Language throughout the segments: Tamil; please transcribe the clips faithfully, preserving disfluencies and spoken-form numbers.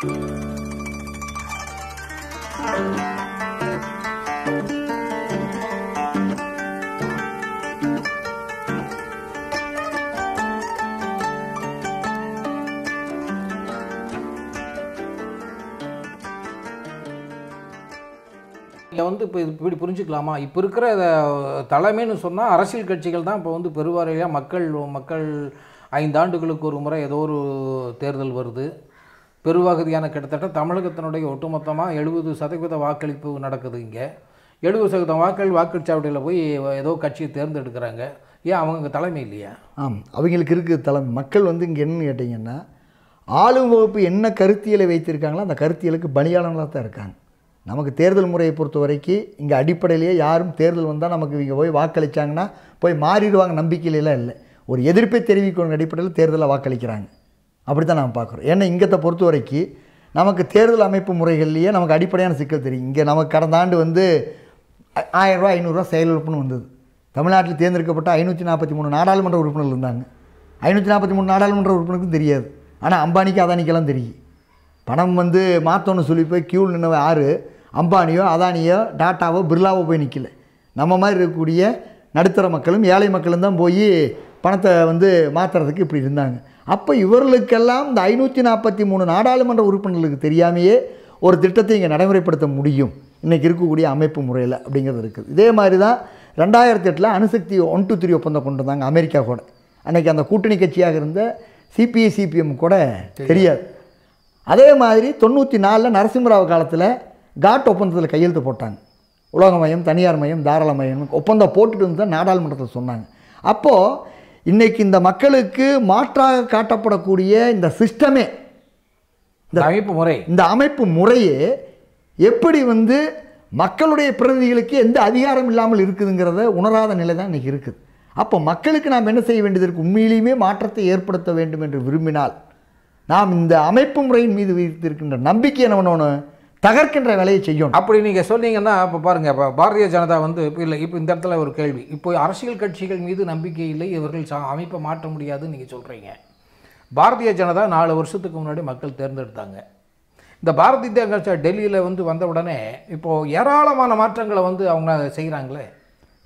வந்து இப்ப இப்படி புரிஞ்சிக்கலாமா இப்ப இருக்குற தலைமைன்னு சொன்னா அரசியல் கட்சிகள் தான் இப்ப வந்து பெருவாரியா மக்கள் மக்கள் ஐந்து ஆண்டுகளுக்கு ஒரு முறை ஏதோ ஒரு தேர்தல் வருது பெருவாகதியான கிட்டத்தட்ட தமிழகத்தினுடைய ஒட்டுமொத்தமா எழுபது சதவீதம் வாக்களிப்பு நடக்குது இங்க எழுபது சதவீதம் வாக்கள் வாக்குச்சாவடியில போய் ஏதோ கட்சி தேர்ந்தெடுக்கறாங்க ஏன் அவங்க தலைமை இல்லையா ஆம் அவங்களுக்கு இருக்கு தலைமை மக்கள் வந்து இங்க என்ன கேட்டிங்கன்னா ஆளும் வகுப்பு என்ன கருத்தியலை வைத்திருக்காங்களோ அந்த கருத்தியலுக்கு பணியாளங்களா தான் இருக்காங்க நமக்கு தேர்தல் முறையை பொறுத்த வரைக்கும் இங்க அடிப்படையிலேயே யாரும் தேர்தல் வந்தா நமக்கு இங்க போய் வாக்களிச்சாங்கன்னா போய் மாறிடுவாங்க நம்பிக்கையில இல்ல ஒரு எதிர்ப்பை தெரிவிக்கும் அடிப்படையில் தேர்தலை வாக்களிக்கறாங்க அப்படிதான் நாம பார்க்கறோம் ஏன்னா இங்கத பொறுத்த வரைக்கும் நமக்கு தேர்தல் அமைப்பு முறைகளிலே நமக்கு அடிப்படையான சிக்கல் தெரியும் இங்க நமக்கு கடந்த ஆண்டு வந்து ஆயிரம் ரூபாய் ஐநூறு ரூபாய் செயலறுப்புன்னு வந்தது தமிழ்நாட்டில் தேர்ந்தெடுக்கப்பட்ட ஐநூற்று நாற்பத்தி மூன்று நாடாளுமன்ற உறுப்பினர்கள் இருந்தாங்க ஐநூற்று நாற்பத்தி மூன்று நாடாளுமன்ற உறுப்பினர்களுக்கு தெரியாது ஆனா அம்பானிக்கு அதானிக்கெல்லாம் தெரியும் பணம் வந்து மாத்தணும் சொல்லி போய் கியூல நின்னவ யாரு அம்பானியோ அதானியோ டாடாவோ பிர்லாவோ போய் நிக்கல நம்ம மாதிரி இருக்கக்கூடிய நடுத்தர மக்களும் ஏழை மக்களும் தான் போய் பணத்தை வந்து மாத்திரத்துக்கு இப்படி இருந்தாங்க அப்ப இவர்களுக்கெல்லாம் இந்த ஐநூற்று நாற்பத்தி மூன்று நாடாளுமன்ற உறுப்பினர்களுக்கு தெரியாமையே ஒரு திட்டத்தை இங்க நடைமுறைப்படுத்த முடியும் இன்னைக்கு இருக்கக்கூடிய அமைப்பு முறையில அப்படிங்கிறது இருக்கு இதே மாதிரி தான் இரண்டாயிரத்து எட்டுல அணுசக்தி ஒன்று இரண்டு மூன்று ஒப்பந்தம் கொண்டு வந்தாங்க அமெரிக்கா கூட அன்னைக்கு அந்த கூட்டணி கட்சியாக இருந்த சிபிஐ சிபிஎம் கூட தெரியாது அதே மாதிரி தொண்ணூற்று நான்கு நரசிம்மராவ் காலத்துல காட் ஒப்பந்தத்துல கையெழுத்து போட்டாங்க உலக மயம் தனியார் மயம் தாராள மயம் ஒப்பந்த போட்டுட்டு இருந்தா நாடாளுமன்றத்துல சொன்னாங்க அப்போ இன்னைக்கு இந்த மக்களுக்கு மாற்றாக காட்டப்படக்கூடிய இந்த சிஸ்டமே இந்த அமைப்பு முறை இந்த அமைப்பு முறையே எப்படி வந்து மக்களுடைய பிரதிநிதிகளுக்கு எந்த அதிகாரம் இல்லாமல் இருக்குதுங்கறதை உணராத நிலை தான் இன்னைக்கு இருக்குது அப்ப மக்களுக்கு நாம் என்ன செய்ய வேண்டியதற்கு உண்மையிலேயே மாற்றத்தை ஏற்படுத்த வேண்டும் என்று விரும்பினால் நாம் இந்த அமைப்பு முறையின் மீது வைத்திருக்கின்ற நம்பிக்கை என்னவனோன தகர்க்கின்ற வேலையை செய்யணும் அப்படி நீங்க சொன்னீங்கன்னா அப்ப பாருங்க அப்ப பாரதிய ஜனதா வந்து இல்ல இப்ப இந்த இடத்துல ஒரு கேள்வி இப்போ அரசியல் கட்சிகள் மீது நம்பிக்கை இல்லை இவர்கள் அமைப்பை மாற்ற முடியாதுன்னு நீங்க சொல்றீங்க பாரதிய ஜனதா நாலு வருஷத்துக்கு முன்னாடி மக்கள் தேர்ந்தெடுத்தாங்க இந்த பாரதிய ஜனதா டெல்லியில வந்து வந்த உடனே இப்போ ஏராளமான மாற்றங்களை வந்து அவங்க செய்றாங்களே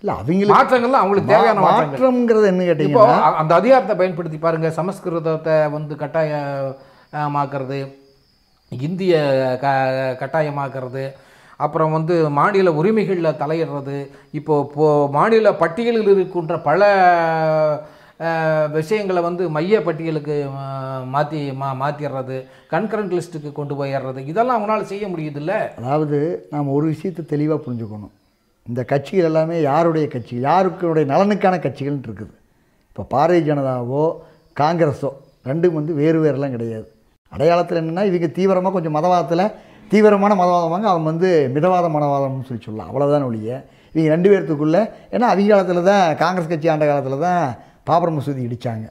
இல்ல அவங்களே மாற்றங்கள் அவங்களுக்கு தேவையான மாற்றம்ங்கிறது என்ன கேட்டீங்கன்னா இப்போ அந்த அதிகாரத்தை பயன்படுத்தி பாருங்க சமஸ்கிருதத்தை வந்து கட்டாயமாக்குறது இந்திய கட்டாயமாக்குறது அப்புறம் வந்து மாநில உரிமைகள்ல தலையிடுறது இப்போ மாநில பட்டியலில் இருக்கின்ற பல விஷயங்களை வந்து மைய பட்டியலுக்கு மாத்தி மாத்திறது கன்கரண்ட் லிஸ்ட்க்கு கொண்டு போயிடுறது இதெல்லாம் அவங்களால செய்ய முடியுது இல்ல அதாவது நாம் ஒரு விஷயத்தை தெளிவா புரிஞ்சுக்கணும் இந்த கட்சிகள் எல்லாமே யாருடைய கட்சி யாருடைய நலனுக்கான கட்சிகள் இருக்குது இப்ப பாரதிய ஜனதாவோ காங்கிரஸோ ரெண்டும் வந்து வேறு வேறலாம் கிடையாது அடையாளத்துல என்னன்னா இவங்க தீவிரமா கொஞ்சம் மதவாதத்துல தீவிரமான மதவாதமாங்க அவங்க வந்து மிதவாத மனவாதம்னு சொல்லி சொல்லலாம் அவ்வளவுதான் ஒழிய இவங்க ரெண்டு பேருக்குள்ள ஏன்னா அவங்க காலத்துல தான் காங்கிரஸ் கட்சி ஆண்ட காலத்துல தான் பாபர் மசூதி இடிச்சாங்க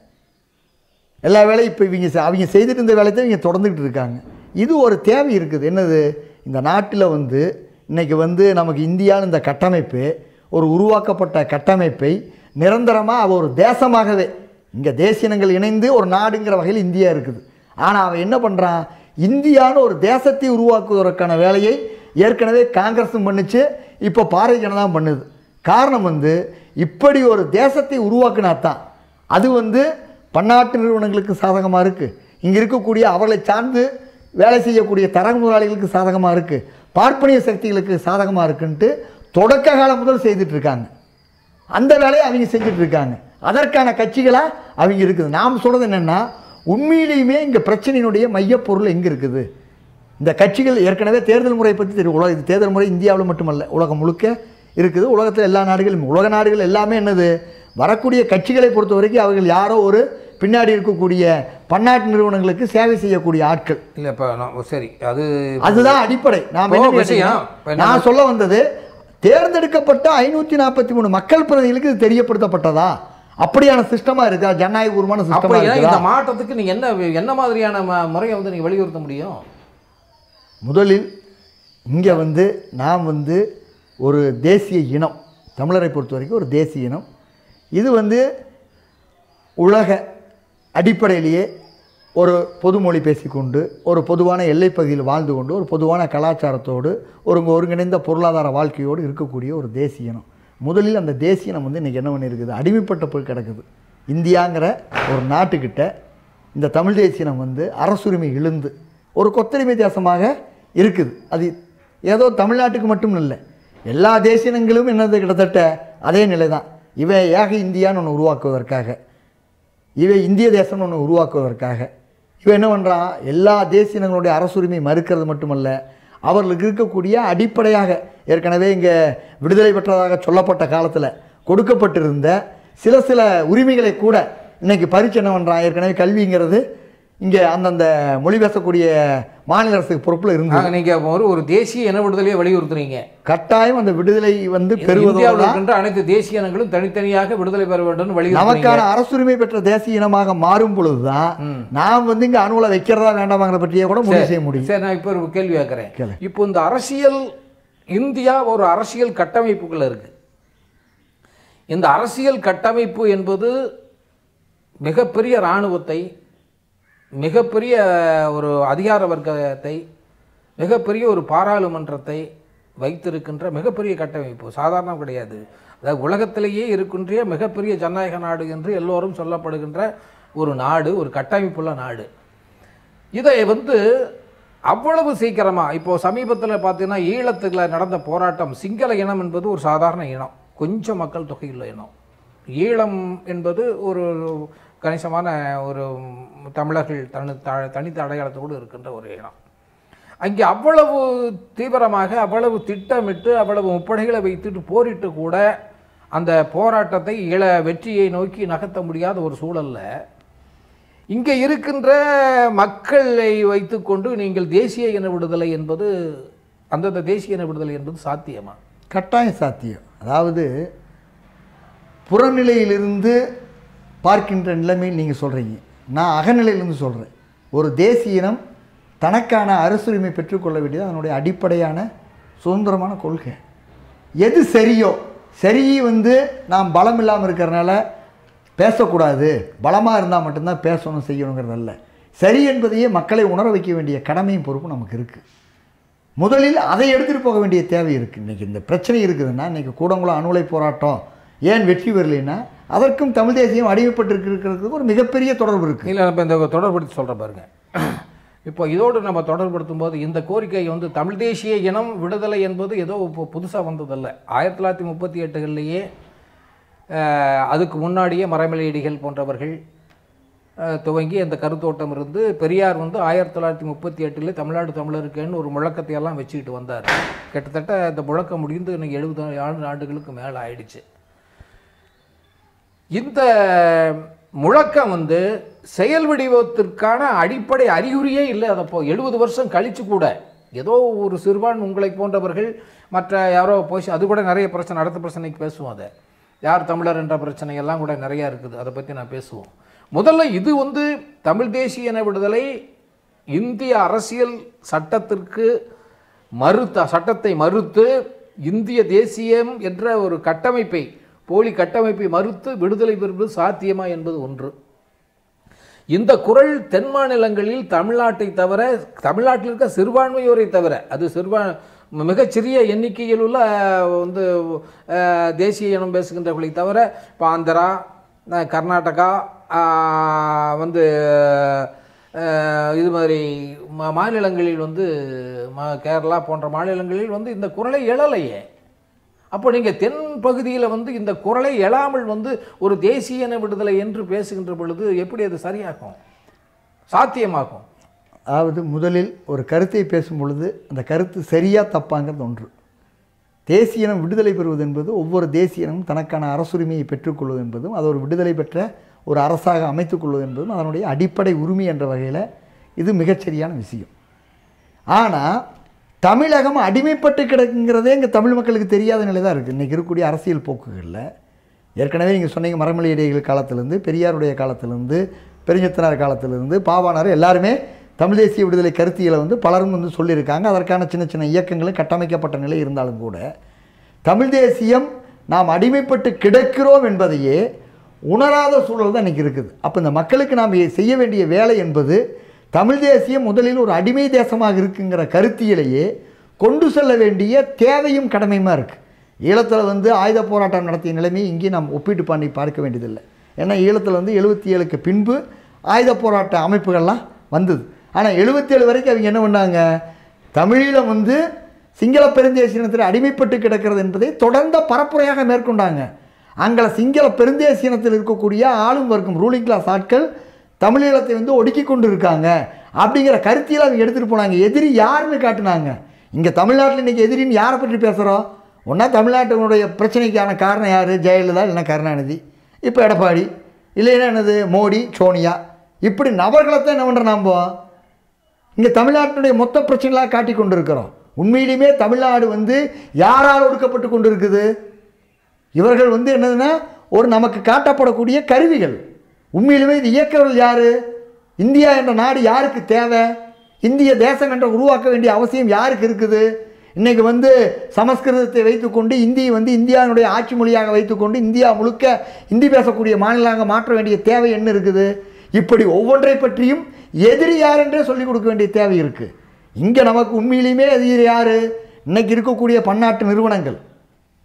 எல்லா வேளையும் இப்ப இவங்க அவங்க செய்துட்டு இருந்த வேலையை இவங்க தொடர்ந்துட்டு இருக்காங்க இது ஒரு தேவை இருக்குது என்னது இந்த நாட்டில வந்து இன்னைக்கு வந்து நமக்கு இந்தியால இந்த கட்டமைப்பு ஒரு உருவாக்கப்பட்ட கட்டமைப்பை நிரந்தரமா ஒரு தேசமாகவே இங்க தேசியங்கள் இணைந்து ஒரு நாடுங்கற வகையில் இந்தியா இருக்குது ஆனா அவ என்ன பண்றான் இந்தியான்னு ஒரு தேசத்தை உருவாக்குவதற்கான வேலையை ஏற்கனவே காங்கிரஸும் பண்ணுச்சு இப்ப பாரதிய ஜனதா பண்ணுது காரணம் வந்து இப்படி ஒரு தேசத்தை உருவாக்குனா தான் அது வந்து பன்னாட்டு நிறுவனங்களுக்கு சாதகமா இருக்கு இங்க இருக்கக்கூடிய அவளை சார்ந்து வேலை செய்யக்கூடிய தரகு முதலாளிகளுக்கு சாதகமா இருக்கு பார்ப்பனிய சக்திகளுக்கு சாதகமா இருக்குன்னு தொடக்க காலம் முதல் செய்துட்டு இருக்காங்க அந்த வேலையை அவங்க செஞ்சுட்டு இருக்காங்க அதற்கான கட்சிகளா அவங்க இருக்குது நாம் சொல்றது என்னன்னா உண்மையிலேயே இங்க பிரச்சனையினுடைய மையப்பொருள் எங்க இருக்குது இந்த கட்சிகள் ஏற்கனவே தேர்தல் முறை பத்தி தெரியும் உலக தேர்தல் முறை இந்தியாவில் மட்டுமல்ல உலகம் முழுக்க இருக்குது உலகத்தில் எல்லா நாடுகளும் உலக நாடுகள் எல்லாமே என்னது வரக்கூடிய கட்சிகளை பொறுத்த வரைக்கும் அவர்கள் யாரோ ஒரு பின்னாடி இருக்கக்கூடிய பன்னாட்டு நிறுவனங்களுக்கு சேவை செய்யக்கூடிய ஆட்கள் இல்ல இப்ப சரி அது அதுதான் அடிப்படை நான் நான் சொல்ல வந்தது தேர்ந்தெடுக்கப்பட்ட ஐநூத்தி நாற்பத்தி மூணு மக்கள் பிரதிகளுக்கு இது தெரியப்படுத்தப்பட்டதா அப்படியான சிஸ்டமா இருக்கா ஜனநாயகபூர்வமான சிஸ்டமா இருக்கா இந்த மாற்றத்துக்கு நீ என்ன என்ன மாதிரியான முறையை வந்து நீ வலியுறுத்த முடியும் முதலில் இங்க வந்து நாம் வந்து ஒரு தேசிய இனம் தமிழரை பொறுத்த வரைக்கும் ஒரு தேசிய இனம் இது வந்து உலக அடிப்படையிலேயே ஒரு பொதுமொழி பேசிக்கொண்டு ஒரு பொதுவான எல்லைப்பகுதியில் வாழ்ந்து கொண்டு ஒரு பொதுவான கலாச்சாரத்தோடு ஒரு ஒருங்கிணைந்த பொருளாதார வாழ்க்கையோடு இருக்கக்கூடிய ஒரு தேசியனம். முதலில் அந்த தேசியனம் வந்து இன்றைக்கி என்ன பண்ணியிருக்குது, அடிமைப்பட்ட போய் கிடக்குது. இந்தியாங்கிற ஒரு நாட்டுக்கிட்ட இந்த தமிழ் தேசியனம் வந்து அரசுரிமை இழுந்து ஒரு கொத்தடிமை தேசமாக இருக்குது. அது ஏதோ தமிழ்நாட்டுக்கு மட்டும் இல்லை, எல்லா தேசியனங்களும் என்னது கிட்டத்தட்ட அதே நிலை தான். இவை ஏக இந்தியான்னு ஒன்று உருவாக்குவதற்காக, இவை இந்திய தேசம்னு ஒன்று உருவாக்குவதற்காக இவன் என்ன பண்ணுறான், எல்லா தேசியங்களுடைய அரசுரிமை மறுக்கிறது மட்டுமல்ல, அவர்களுக்கு இருக்கக்கூடிய அடிப்படையாக ஏற்கனவே இங்கே விடுதலை பெற்றதாக சொல்லப்பட்ட காலத்தில் கொடுக்கப்பட்டிருந்த சில சில உரிமைகளை கூட இன்றைக்கி பறித்து என்ன பண்ணுறான், ஏற்கனவே கல்விங்கிறது இங்கே அந்தந்த மொழி பேசக்கூடிய மாநில அரசுக்கு பொறுப்பில் இருந்தாங்க. நீங்கள் ஒரு ஒரு தேசிய இன விடுதலையை வலியுறுத்துறீங்க. கட்டாயம் அந்த விடுதலை வந்து பெறுவதற்கான அனைத்து தேசிய இனங்களும் தனித்தனியாக விடுதலை பெற வேண்டும் வலியுறுத்தி நமக்கான அரசுரிமை பெற்ற தேசிய இனமாக மாறும் பொழுதுதான் நாம் வந்து இங்கே அணுகுல வைக்கிறதா வேண்டாமாங்கிற பற்றியே கூட முடிவு செய்ய முடியும். சரி, நான் இப்போ ஒரு கேள்வி கேட்குறேன். இப்போ இந்த அரசியல் இந்தியா ஒரு அரசியல் கட்டமைப்புக்குள்ள இருக்கு. இந்த அரசியல் கட்டமைப்பு என்பது மிகப்பெரிய இராணுவத்தை, மிகப்பெரிய ஒரு அதிகார வர்க்கத்தை, மிகப்பெரிய ஒரு பாராளுமன்றத்தை வைத்திருக்கின்ற மிகப்பெரிய கட்டமைப்பு. சாதாரணம் கிடையாது. அதாவது உலகத்திலேயே இருக்கின்ற மிகப்பெரிய ஜனநாயக நாடு என்று எல்லோரும் சொல்லப்படுகின்ற ஒரு நாடு, ஒரு கட்டமைப்புள்ள நாடு. இதை வந்து அவ்வளவு சீக்கிரமாக இப்போது சமீபத்தில் பார்த்தீங்கன்னா ஈழத்துக்குள்ள நடந்த போராட்டம், சிங்கள இனம் என்பது ஒரு சாதாரண இனம், கொஞ்சம் மக்கள் தொகையுள்ள இனம். ஈழம் என்பது ஒரு கணிசமான ஒரு தமிழர்கள் தனி தனித்த அடையாளத்தோடு இருக்கின்ற ஒரு இடம். அங்கே அவ்வளவு தீவிரமாக, அவ்வளவு திட்டமிட்டு, அவ்வளவு முப்படைகளை வைத்துட்டு போரிட்டு கூட அந்த போராட்டத்தை இள வெற்றியை நோக்கி நகர்த்த முடியாத ஒரு சூழலில் இங்கே இருக்கின்ற மக்களை வைத்து கொண்டு நீங்கள் தேசிய இன விடுதலை என்பது, அந்தந்த தேசிய இன விடுதலை என்பது சாத்தியமா? கட்டாயம் சாத்தியம். அதாவது புறநிலையிலிருந்து பார்க்கின்ற நிலைமையில் நீங்கள் சொல்கிறீங்க, நான் அகநிலையிலிருந்து சொல்கிறேன். ஒரு தேசிய இனம் தனக்கான அரசுரிமை பெற்றுக்கொள்ள வேண்டியது அதனுடைய அடிப்படையான சுதந்திரமான கொள்கை. எது சரியோ, சரியை வந்து நாம் பலம் இல்லாமல் இருக்கிறனால பேசக்கூடாது, பலமாக இருந்தால் மட்டும்தான் பேசணும் செய்யணுங்கிறதல்ல. சரி என்பதையே மக்களை உணர வைக்க வேண்டிய கடமையும் பொறுப்பும் நமக்கு இருக்குது. முதலில் அதை எடுத்துகிட்டு போக வேண்டிய தேவை இருக்குது. இன்றைக்கி இந்த பிரச்சனை இருக்குதுன்னா, இன்றைக்கி கூடங்குளம் அணு உலை போராட்டம் ஏன் வெற்றி பெறலைன்னா அதற்கும் தமிழ் தேசியம் அடிமைப்பட்டிருக்கிறதுக்கு ஒரு மிகப்பெரிய தொடர்பு இருக்குது. இல்லை, நம்ம இந்த தொடர்படுத்தி சொல்கிற பாருங்கள். இப்போ இதோடு நம்ம தொடர்படுத்தும் போது இந்த கோரிக்கை வந்து தமிழ் தேசிய இனம் விடுதலை என்பது ஏதோ இப்போ புதுசாக வந்ததில்லை. ஆயிரத்தி தொள்ளாயிரத்தி முப்பத்தி எட்டுகள்லேயே, அதுக்கு முன்னாடியே மரமலையடிகள் போன்றவர்கள் துவங்கி அந்த கருத்தோட்டம் இருந்து பெரியார் வந்து ஆயிரத்தி தொள்ளாயிரத்தி முப்பத்தி எட்டுலேயே தமிழ்நாடு தமிழருக்குன்னு ஒரு முழக்கத்தையெல்லாம் வச்சுக்கிட்டு வந்தார். கிட்டத்தட்ட இந்த முழக்கம் முடிந்து இன்னைக்கு எழுபது ஆண்டு ஆண்டுகளுக்கு மேலே ஆயிடுச்சு. இந்த முழக்கம் வந்து செயல் வடிவத்திற்கான அடிப்படை அறிகுறியே இல்லை. அதப்போ எழுபது வருஷம் கழித்து கூட ஏதோ ஒரு சிறுபான் உங்களை போன்றவர்கள் மற்ற யாரோ போய், அது கூட நிறைய பிரச்சனை, அடுத்த பிரச்சனைக்கு பேசுவோம். அதை யார் தமிழர் என்ற பிரச்சனையெல்லாம் கூட நிறையா இருக்குது, அதை பற்றி நான் பேசுவோம். முதல்ல இது வந்து தமிழ் தேசிய இன விடுதலை இந்திய அரசியல் சட்டத்திற்கு மறுத்த சட்டத்தை மறுத்து இந்திய தேசியம் என்ற ஒரு கட்டமைப்பை, போலி கட்டமைப்பை மறுத்து விடுதலை பெறுவது சாத்தியமா என்பது ஒன்று. இந்த குரல் தென் மாநிலங்களில் தமிழ்நாட்டை தவிர, தமிழ்நாட்டில் இருக்க சிறுபான்மையோரை தவிர, அது சிறுபா மிகச்சிறிய எண்ணிக்கையில் உள்ள வந்து தேசிய இனம் பேசுகின்றவர்களை தவிர, இப்போ ஆந்திரா, கர்நாடகா, வந்து இது மாதிரி மாநிலங்களில் வந்து கேரளா போன்ற மாநிலங்களில் வந்து இந்த குரலை எழலையே. அப்போ நீங்கள் தென் பகுதியில் வந்து இந்த குரலை எழாமல் வந்து ஒரு தேசிய இன விடுதலை என்று பேசுகின்ற பொழுது எப்படி அது சரியாகும், சாத்தியமாகும்? அதாவது முதலில் ஒரு கருத்தை பேசும் பொழுது அந்த கருத்து சரியாக தப்பாங்கிறது ஒன்று. தேசிய இனம் விடுதலை பெறுவது என்பது ஒவ்வொரு தேசிய இனமும் தனக்கான அரசுரிமையை பெற்றுக்கொள்வது என்பதும், அது ஒரு விடுதலை பெற்ற ஒரு அரசாக அமைத்துக்கொள்வது என்பதும் அதனுடைய அடிப்படை உரிமை என்ற வகையில் இது மிகச்சரியான விஷயம். ஆனால் தமிழகம் அடிமைப்பட்டு கிடக்குங்கிறதே இங்கே தமிழ் மக்களுக்கு தெரியாத நிலை தான் இருக்குது. இன்றைக்கி இருக்கக்கூடிய அரசியல் போக்குகளில் ஏற்கனவே நீங்கள் சொன்னீங்க, மரமலை இடைகள் காலத்திலேருந்து, பெரியாருடைய காலத்திலேருந்து, பெருஞ்சத்தனார் காலத்திலேருந்து, பாவானார் எல்லாருமே தமிழ் தேசிய விடுதலை கருத்தியலை வந்து பலரும் வந்து சொல்லியிருக்காங்க. அதற்கான சின்ன சின்ன இயக்கங்களும் கட்டமைக்கப்பட்ட நிலை இருந்தாலும் கூட தமிழ் தேசியம் நாம் அடிமைப்பட்டு கிடக்கிறோம் என்பதையே உணராத சூழல் தான் இன்னைக்கு இருக்குது. அப்போ இந்த மக்களுக்கு நாம் செய்ய வேண்டிய வேலை என்பது தமிழ் தேசியம் முதலில் ஒரு அடிமை தேசமாக இருக்குங்கிற கருத்தியிலேயே கொண்டு செல்ல வேண்டிய தேவையும் கடமையுமா இருக்குது. ஈழத்தில் வந்து ஆயுத போராட்டம் நடத்திய நிலைமையை இங்கே நாம் ஒப்பிட்டு பண்ணி பார்க்க வேண்டியதில்லை. ஏன்னா ஈழத்தில் வந்து எழுபத்தி ஏழுக்கு பின்பு ஆயுத போராட்ட அமைப்புகள்லாம் வந்தது. ஆனால் எழுபத்தேழு வரைக்கும் அவங்க என்ன பண்ணாங்க, தமிழில் வந்து சிங்கள பெருந்தேசினத்தில் அடிமைப்பட்டு கிடக்கிறது என்பதை தொடர்ந்த பரப்புரையாக மேற்கொண்டாங்க. அங்கே சிங்கள பெருந்தேசினத்தில் இருக்கக்கூடிய ஆளும் வர்க்கம் ரூலிங் கிளாஸ் ஆட்கள் தமிழீழத்தை வந்து ஒடுக்கி கொண்டு இருக்காங்க அப்படிங்கிற கருத்தியில் அவங்க எடுத்துகிட்டு போனாங்க. எதிரி யாருன்னு காட்டினாங்க. இங்கே தமிழ்நாட்டில் இன்றைக்கி எதிரின்னு யாரை பற்றி பேசுகிறோம்? ஒன்றா தமிழ்நாட்டினுடைய பிரச்சனைக்கான காரணம் யார்? ஜெயலலிதா, இல்லைன்னா கருணாநிதி, இப்போ எடப்பாடி, இல்லைன்னா என்னது மோடி, சோனியா, இப்படி நபர்களைத்தான் என்ன பண்ணுற நாம் இங்கே தமிழ்நாட்டினுடைய மொத்த பிரச்சனைகளாக காட்டி கொண்டு இருக்கிறோம். உண்மையிலுமே தமிழ்நாடு வந்து யாரால் ஒடுக்கப்பட்டு கொண்டு இருக்குது? இவர்கள் வந்து என்னதுன்னா ஒரு நமக்கு காட்டப்படக்கூடிய கருவிகள். உண்மையிலுமே இது இயக்கவர்கள் யார்? இந்தியா என்ற நாடு யாருக்கு தேவை? இந்திய தேசம் என்ற உருவாக்க வேண்டிய அவசியம் யாருக்கு இருக்குது? இன்றைக்கி வந்து சமஸ்கிருதத்தை வைத்துக்கொண்டு இந்தியை வந்து இந்தியாவினுடைய ஆட்சி மொழியாக வைத்துக்கொண்டு இந்தியா முழுக்க இந்தி பேசக்கூடிய மாநிலமாக மாற்ற வேண்டிய தேவை என்ன இருக்குது? இப்படி ஒவ்வொன்றை பற்றியும் எதிரி யார் என்றே சொல்லிக் கொடுக்க வேண்டிய தேவை இருக்குது. இங்கே நமக்கு உண்மையிலேயுமே எதிரி யார்? இன்றைக்கி இருக்கக்கூடிய பன்னாட்டு நிறுவனங்கள்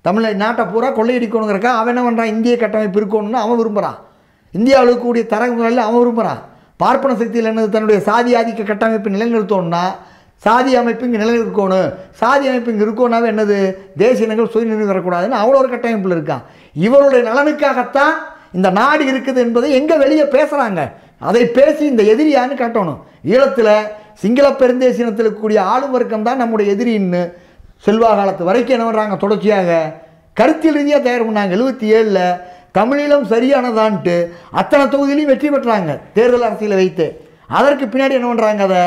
தமிழை நாட்டை பூரா கொள்ளையடிக்கணுங்கிறக்கா அவன் என்ன பண்ணுறான், இந்திய கட்டமைப்பு இருக்கணும்னு அவன் விரும்புகிறான். இந்தியாவில் இருக்கக்கூடிய தரங்களில் அவன் விரும்புகிறான். பார்ப்பன சக்தியில் என்னது, தன்னுடைய சாதி ஆதிக்க கட்டமைப்பு நிலைநிறுத்தணும்னா சாதி அமைப்பு இங்கே நிலைநிற்கணும். சாதி அமைப்பு இங்கே இருக்கணும்னாவே என்னது, தேசிய இனங்கள் சுயநிர்ணயம் வரக்கூடாதுன்னு அவ்வளோ ஒரு கட்டமைப்பில் இருக்கான். இவருடைய நலனுக்காகத்தான் இந்த நாடு இருக்குது என்பதை எங்கே வெளியே பேசுகிறாங்க. அதை பேசி இந்த எதிரியான்னு காட்டணும். ஈழத்தில் சிங்கள பெருந்தேசினத்தில் இருக்கக்கூடிய ஆளும் வர்க்கம் தான் நம்முடைய எதிரின்னு செல்வா காலத்து வரைக்கும் என்ன பண்ணுறாங்க, தொடர்ச்சியாக கருத்தியல் ரீதியாக தயார் பண்ணாங்க. எழுபத்தி ஏழில் தமிழீழம் சரியானதான்ட்டு அத்தனை தொகுதியிலையும் வெற்றி பெற்றாங்க தேர்தல் அரசியலை வைத்து. அதற்கு பின்னாடி என்ன பண்ணுறாங்க, அதை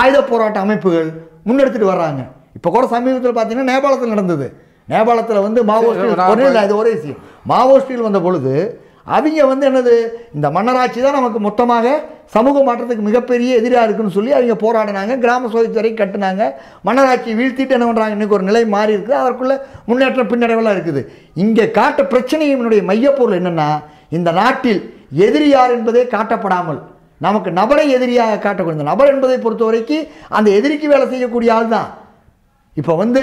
ஆயுத போராட்ட அமைப்புகள் முன்னெடுத்துட்டு வர்றாங்க. இப்போ கூட சமீபத்தில் பார்த்தீங்கன்னா நேபாளத்தில் நடந்தது. நேபாளத்தில் வந்து மாவோயிஸ்டில், அது ஒரே விஷயம், மாவோயிஸ்டில் வந்த பொழுது அவங்க வந்து என்னது, இந்த மன்னராட்சி தான் நமக்கு மொத்தமாக சமூக மாற்றத்துக்கு மிகப்பெரிய எதிராக இருக்குன்னு சொல்லி அவங்க போராடினாங்க. கிராம சோதித்துறை கட்டினாங்க. மன்னராட்சியை வீழ்த்திட்டு என்ன பண்ணுறாங்க, இன்றைக்கி ஒரு நிலை மாறி இருக்குது. அதற்குள்ளே முன்னேற்றம் பின்னடைவெல்லாம் இருக்குது. இங்கே காட்ட பிரச்சனையினுடைய மையப்பொருள் என்னென்னா, இந்த நாட்டில் எதிரி யார் என்பதே காட்டப்படாமல் நமக்கு நபரை எதிரியாக காட்டக்கூடிய, நபர் என்பதை பொறுத்த வரைக்கும் அந்த எதிரிக்கு வேலை செய்யக்கூடிய ஆள் தான். இப்போ வந்து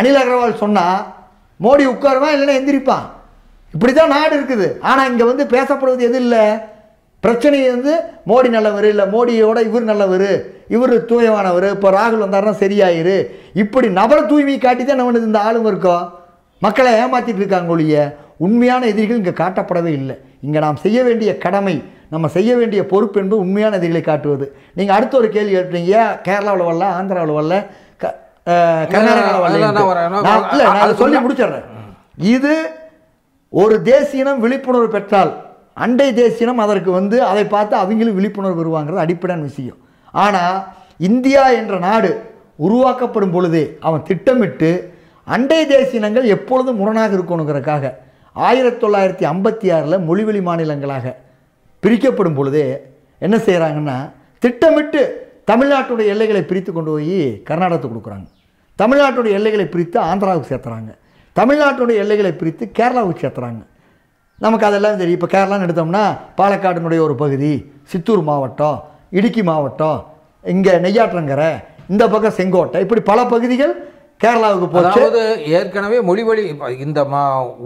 அனில் அகர்வால் சொன்னால் மோடி உட்காருவான், இல்லைன்னா எந்திரிப்பான். இப்படி தான் நாடு இருக்குது. ஆனால் இங்கே வந்து பேசப்படுவது எது இல்லை, பிரச்சனை வந்து மோடி நல்லவர் இல்லை, மோடியோட இவர் நல்லவர், இவர் தூயமானவர், இப்போ ராகுல் வந்தாருன்னா சரியாயிரு, இப்படி நபரை தூய்மை காட்டி தான் என்ன பண்ணுது இந்த ஆளும் இருக்கோ, மக்களை ஏமாற்றிட்டு இருக்காங்க ஒழிய உண்மையான எதிரிகள் இங்கே காட்டப்படவே இல்லை. இங்கே நாம் செய்ய வேண்டிய கடமை, நம்ம செய்ய வேண்டிய பொறுப்பு என்பது உண்மையான எதிரிகளை காட்டுவது. நீங்கள் அடுத்த ஒரு கேள்வி கேட்டீங்க, கேரளாவில் வரல, ஆந்திராவில் வரல, கர்நாடகாவில் வரல, நான் சொல்லி முடிச்சிடுறேன். இது ஒரு தேசியினம் விழிப்புணர்வு பெற்றால் அண்டை தேசியினம் அதற்கு வந்து அதை பார்த்து அவங்களும் விழிப்புணர்வு வருவாங்கிறது அடிப்படையான விஷயம். ஆனால் இந்தியா என்ற நாடு உருவாக்கப்படும் பொழுதே அவன் திட்டமிட்டு அண்டை தேசியினங்கள் எப்பொழுதும் முரணாக இருக்கணுங்கிறக்காக ஆயிரத்தி தொள்ளாயிரத்தி ஐம்பத்தி ஆறில் மொழிவெளி மாநிலங்களாக பிரிக்கப்படும் பொழுதே என்ன செய்கிறாங்கன்னா, திட்டமிட்டு தமிழ்நாட்டுடைய எல்லைகளை பிரித்து கொண்டு போய் கர்நாடகத்துக்கு கொடுக்குறாங்க. தமிழ்நாட்டுடைய எல்லைகளை பிரித்து ஆந்திராவுக்கு சேர்த்துறாங்க. தமிழ்நாட்டுடைய எல்லைகளை பிரித்து கேரளாவுக்கு சேர்த்துறாங்க. நமக்கு அதெல்லாம் தெரியும். இப்போ கேரளான்னு எடுத்தோம்னா பாலக்காடுனுடைய ஒரு பகுதி, சித்தூர் மாவட்டம், இடுக்கி மாவட்டம், இங்கே நெய்யாற்றங்கரை, இந்த பக்கம் செங்கோட்டை, இப்படி பல பகுதிகள் கேரளாவுக்கு போகும்போது ஏற்கனவே மொழிவழி இந்த மா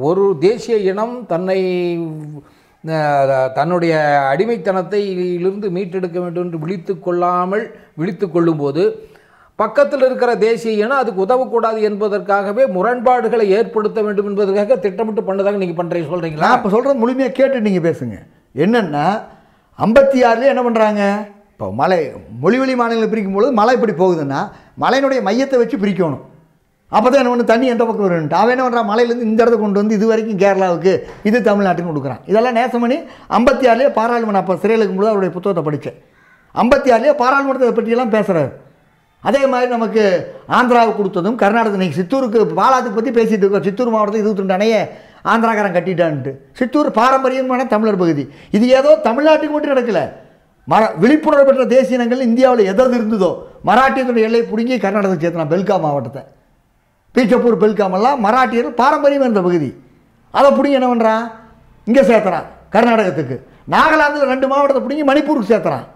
ஒரு தேசிய இனம் தன்னை தன்னுடைய அடிமைத்தனத்தையிலிருந்து மீட்டெடுக்க வேண்டும் என்று விழித்து கொள்ளாமல் விழித்து கொள்ளும்போது பக்கத்தில் இருக்கிற தேசிய இனம் அதுக்கு உதவக்கூடாது என்பதற்காகவே முரண்பாடுகளை ஏற்படுத்த வேண்டும் என்பதற்காக திட்டமிட்டு பண்ணதாக நீங்கள் பண்ணுறீங்க சொல்கிறீங்களா? இப்போ சொல்கிறது முழுமையாக கேட்டு நீங்கள் பேசுங்க. என்னென்னா ஐம்பத்தி ஆறுலேயே என்ன பண்ணுறாங்க, இப்போ மலை மொழிவெளி மாநிலங்கள் பிரிக்கும்பொழுது மலை இப்படி போகுதுன்னா மலையினுடைய மையத்தை வச்சு பிரிக்கணும். அப்போ தான் என்ன ஒன்று தண்ணி எந்த பக்கம் வரும்ட்டு அவன் என்ன பண்ணுறான், மலையிலேருந்து இந்த இடத்துக்கு கொண்டு வந்து இது வரைக்கும் கேரளாவுக்கு, இது தமிழ்நாட்டுன்னு கொடுக்குறான். இதெல்லாம் நேசமணி ஐம்பத்தி ஆறுலேயே பாராளுமன்றம், அப்போ சிறையில் இருக்கும்போது அவருடைய புத்தகத்தை படித்தேன், ஐம்பத்தி ஆறுலேயே பாராளுமன்றத்தை பற்றியெல்லாம் பேசுகிறாரு. அதே மாதிரி நமக்கு ஆந்திராவுக்கு கொடுத்ததும் கர்நாடகத்துக்கு, நீங்கள் சித்தூருக்கு பாலாத்துக்கு பற்றி பேசிகிட்டு இருக்கோம், சித்தூர் மாவட்டத்தில் இருபத்தி ரெண்டு அணையை ஆந்திராக்காரன் கட்டிட்டான்ட்டு. சித்தூர் பாரம்பரியமான தமிழர் பகுதி. இது ஏதோ தமிழ்நாட்டுக்கு மட்டும் நடக்கலை, மர விழிப்புணர்வு பெற்ற தேசியங்கள் இந்தியாவில் எதாவது இருந்ததோ மராட்டியத்துடைய எல்லை பிடுங்கி கர்நாடகத்துக்கு சேர்த்தலாம். பெல்காம் மாவட்டத்தை, பீச்சப்பூர், பெல்காமெல்லாம் மராட்டியர் பாரம்பரியம் என்ற பகுதி, அதை பிடிங்க என்ன பண்ணுறான் இங்கே சேர்த்துறான். Karnataka. Nagaland and Mandamar the Prince Manipur Setra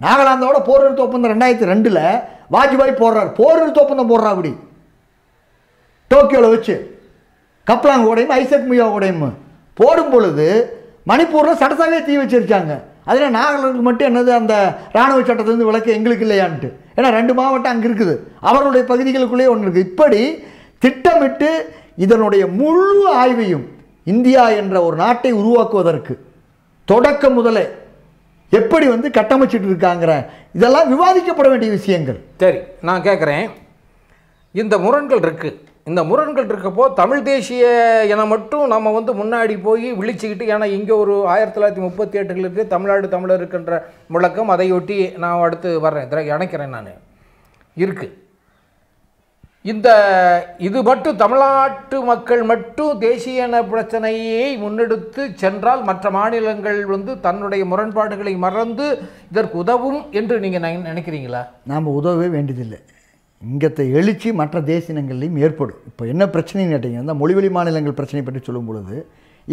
Nagaland poured to open the night Rendilla, Vajbai Porra, poured to open the Boravdi Tokyo Loche Kaplan Vodem, Isaac Mia Vodem, Porumbolade, Manipur Saturday Chirjanga. Other than Nagaland Matin, other than the Rano Chatan, the Velaki Anglican, and a random out and Grill. Our particular Kule on Gipadi, Titamite, இதனுடைய முழு ஆய்வையும் இந்தியா என்ற ஒரு நாட்டை உருவாக்குவதற்கு தொடக்க முதலே எப்படி வந்து கட்டமைச்சிட்டு இருக்காங்கற இதெல்லாம் விவாதிக்கப்பட வேண்டிய விஷயங்கள். சரி நான் கேக்குறேன் இந்த முரண்கள் இருக்கு. இந்த முரண்கள் இருக்கப்போ தமிழ் தேசிய என மட்டும் நாம வந்து முன்னாடி போய் விழிச்சிக்கிட்டு ஏனா இங்க ஒரு ஆயிரத்து தொள்ளாயிரத்து முப்பத்தெட்டு ல இருந்து தமிழ்நாடு தமிழர் இருக்குன்ற முழக்கம் அதையொட்டி நான் அடுத்து வரேன். இறக்கிறேன் நான். இருக்கு. இந்த இது மட்டும் தமிழ்நாட்டு மக்கள் மட்டும் தேசியன பிரச்சனையை முன்னெடுத்து சென்றால் மற்ற மாநிலங்கள் வந்து தன்னுடைய முரண்பாடுகளை மறந்து இதற்கு உதவும் என்று நீங்க நினைக்கிறீங்களா? நாம உதவவே வேண்டியதில்லை. இங்கத்தை எழுச்சி மற்ற தேசினங்களிலும் ஏற்படும். இப்போ என்ன பிரச்சனைன்னு கேட்டீங்கன்னா மொழிவழி மாநிலங்கள் பிரச்சனை பற்றி சொல்லும் பொழுது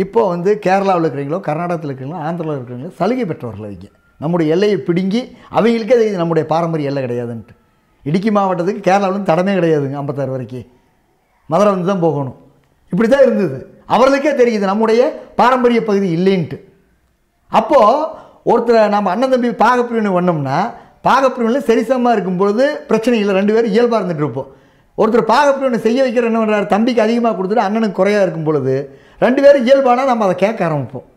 இப்போ வந்து கேரளாவுல இருக்கீங்களோ கர்நாடகத்துல இருக்கீங்களோ ஆந்திரால இருக்கீங்களோ சலுகை பெற்றவர்கள் அவங்க நம்முடைய எல்லையை பிடுங்கி அவங்களுக்கு இது நம்முடைய பாரம்பரிய எல்லை கிடையாதுன்னு இடிக்கி மாவட்டத்துக்கு கேரளாவுல தடமே கிடையாதுங்க ஐம்பத்தாறு வரைக்கும் மதுரை வந்து தான் போகணும் இப்படி தான் இருந்தது அவங்களுக்கே தெரியுது நம்மளுடைய பாரம்பரிய பகுதி இல்லைன்னு அப்போ ஒருத்தர நம்ம அண்ணன் தம்பி பாகப்பிரிவினை பண்ணோம்னா பாகப்பிரிவினை சரிசமமா இருக்கும் பொழுது பிரச்சனை இல்லை ரெண்டு பேரும் இயல்பா இருந்துட்டு இருப்போம் ஒருத்தர் பாகப்பிரிவினை செய்ய வைக்கிற என்ன பண்றாரு தம்பிக்கு அதிகமா கொடுத்துட்டு அண்ணனுக்கு குறையா இருக்கும் பொழுது ரெண்டு பேரும் இயல்பானா நம்ம அதை கேட்க ஆரம்பிப்போம்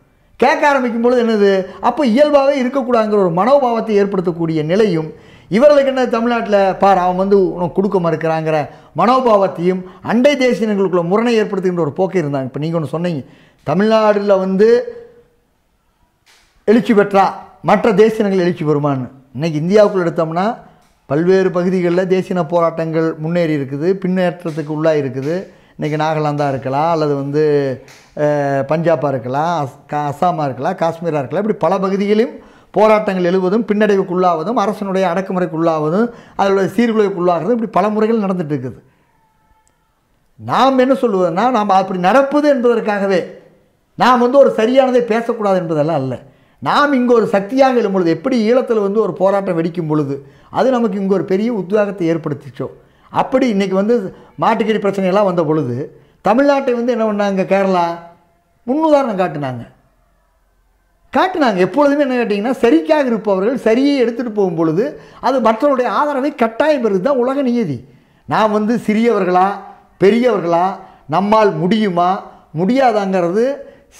கேட்க ஆரம்பிக்கும் பொழுது என்னது அப்ப இயல்பாவே இருக்க கூடாதுங்கற ஒரு மனோபாவத்தை ஏற்படுத்தக்கூடிய நிலையும் இவர்களுக்கு என்ன தமிழ்நாட்டுல பார் அவன் வந்து உனக்கு கொடுக்க மறுக்கறாங்கற மனோபாவத்தையும் அண்டை தேசியங்களுக்குள்ள முரணை ஏற்படுத்துகின்ற ஒரு போக்கு இருந்தாங்க. இப்ப நீங்க ஒன்னு சொன்னீங்க. தமிழ்நாடுல வந்து எழுச்சி பெற்றா மற்ற தேசியங்கள் எழுச்சி பெறுமான்னு. இன்னைக்கு இந்தியாவுக்குள்ள எடுத்தோம்னா பல்வேறு பகுதிகளில் தேசிய போராட்டங்கள் முன்னேறி இருக்குது, பின்னேற்றத்துக்கு உள்ளா இருக்குது. இன்னைக்கு நாகாலாந்தா இருக்கலாம், அல்லது வந்து பஞ்சாபா இருக்கலாம், அசாமா இருக்கலாம், காஷ்மீரா இருக்கலாம். இப்படி பல பகுதிகளிலும் போராட்டங்கள் எழுவதும் பின்னடைவுக்குள்ளாவதும் அரசனுடைய அடக்குமுறைக்குள்ளாவதும் அதனுடைய சீர்குலைக்குள்ளாகிறது இப்படி பல முறைகள் நடந்துட்டு இருக்குது நாம் என்ன சொல்லுவதுன்னா நாம் அப்படி நடப்பது என்பதற்காகவே நாம் வந்து ஒரு சரியானதை பேசக்கூடாது என்பதெல்லாம் அல்ல நாம் இங்கே ஒரு சக்தியாக எழும் பொழுது எப்படி ஈழத்தில் வந்து ஒரு போராட்டம் வெடிக்கும் பொழுது அது நமக்கு இங்கே ஒரு பெரிய உத்வேகத்தை ஏற்படுத்திச்சோ அப்படி இன்றைக்கி வந்து மாட்டுக்கறி பிரச்சனையெல்லாம் வந்த பொழுது தமிழ்நாட்டை வந்து என்ன பண்ணாங்க கேரளா முன்னுதாரணம் காட்டினாங்க காட்டுனாங்க எப்பொழுதுமே என்ன கேட்டிங்கன்னா சரிக்காக இருப்பவர்கள் சரியை எடுத்துட்டு போகும் பொழுது அது மற்றவருடைய ஆதரவை கட்டாயம் பெறுது தான் உலக நியதி நாம் வந்து சிறியவர்களா பெரியவர்களா நம்மால் முடியுமா முடியாதாங்கிறது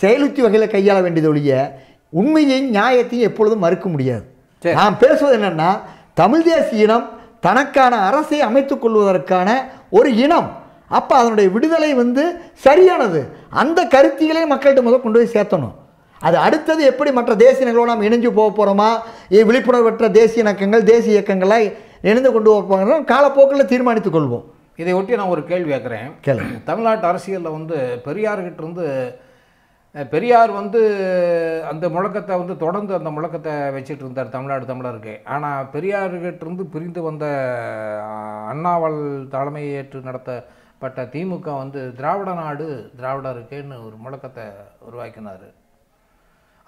செயலுத்தி வகையில் கையாள வேண்டியது ஒழிய உண்மையையும் நியாயத்தையும் எப்பொழுதும் மறுக்க முடியாது நாம் பேசுவது என்னன்னா தமிழ் தேசிய இனம் தனக்கான அரசை அமைத்துக் கொள்வதற்கான ஒரு இனம் அப்போ அதனுடைய விடுதலை வந்து சரியானது அந்த கருத்திகளை மக்கள்கிட்ட முதல் கொண்டு போய் சேர்த்தணும் அது அடுத்தது எப்படி மற்ற தேசியங்களோடு நாம் இணைஞ்சு போக போகிறோமா விழிப்புணர்வற்ற தேசிய இணக்கங்கள் தேசிய இயக்கங்களாக இணைந்து கொண்டு போகிறாங்க காலப்போக்கில் தீர்மானித்துக் கொள்வோம் இதை ஒட்டி நான் ஒரு கேள்வி கேட்குறேன் கேள்வி தமிழ்நாட்டு அரசியலில் வந்து பெரியார்கிட்ட இருந்து பெரியார் வந்து அந்த முழக்கத்தை வந்து தொடர்ந்து அந்த முழக்கத்தை வச்சுட்டு இருந்தார் தமிழ்நாடு தமிழருக்கு ஆனால் பெரியார்கிட்ட இருந்து பிரிந்து வந்த அண்ணாவால் தலைமையேற்று நடத்தப்பட்ட திமுக வந்து திராவிட நாடு திராவிடருக்குன்னு ஒரு முழக்கத்தை உருவாக்கினார்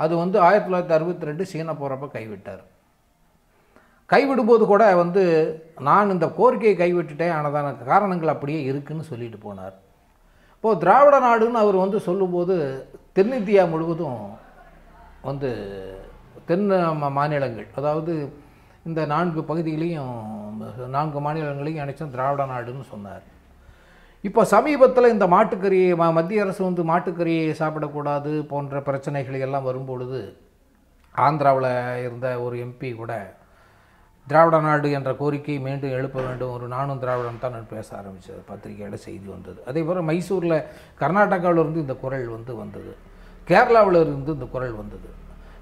அது வந்து ஆயிரத்து தொள்ளாயிரத்து அறுபத்தி ரெண்டு சீனா போறப்ப கைவிட்டார் கைவிடும்போது கூட வந்து நான் இந்த கோரிக்கையை கைவிட்டுட்டேன் ஆனதான காரணங்கள் அப்படியே இருக்குன்னு சொல்லிட்டு போனார் இப்போ திராவிட நாடுன்னு அவர் வந்து சொல்லும்போது தென்னிந்தியா முழுவதும் வந்து தென் மாநிலங்கள் அதாவது இந்த நான்கு பகுதிகளையும் நான்கு மாநிலங்களையும் அனைத்தும் திராவிட நாடுன்னு சொன்னார் இப்போ சமீபத்தில் இந்த மாட்டுக்கறி மத்திய அரசு வந்து மாட்டுக்கறி சாப்பிடக்கூடாது போன்ற பிரச்சனைகள் எல்லாம் வரும்பொழுது ஆந்திராவில் இருந்த ஒரு எம்பி கூட திராவிட நாடு என்ற கோரிக்கையை மீண்டும் எழுப்ப வேண்டும் ஒரு நானும் திராவிடம் தான் பேச ஆரம்பித்தது பத்திரிகையில் செய்தி வந்தது அதே போல் மைசூரில் கர்நாடகாவிலிருந்து இந்த குரல் வந்து வந்தது கேரளாவில் இருந்து இந்த குரல் வந்தது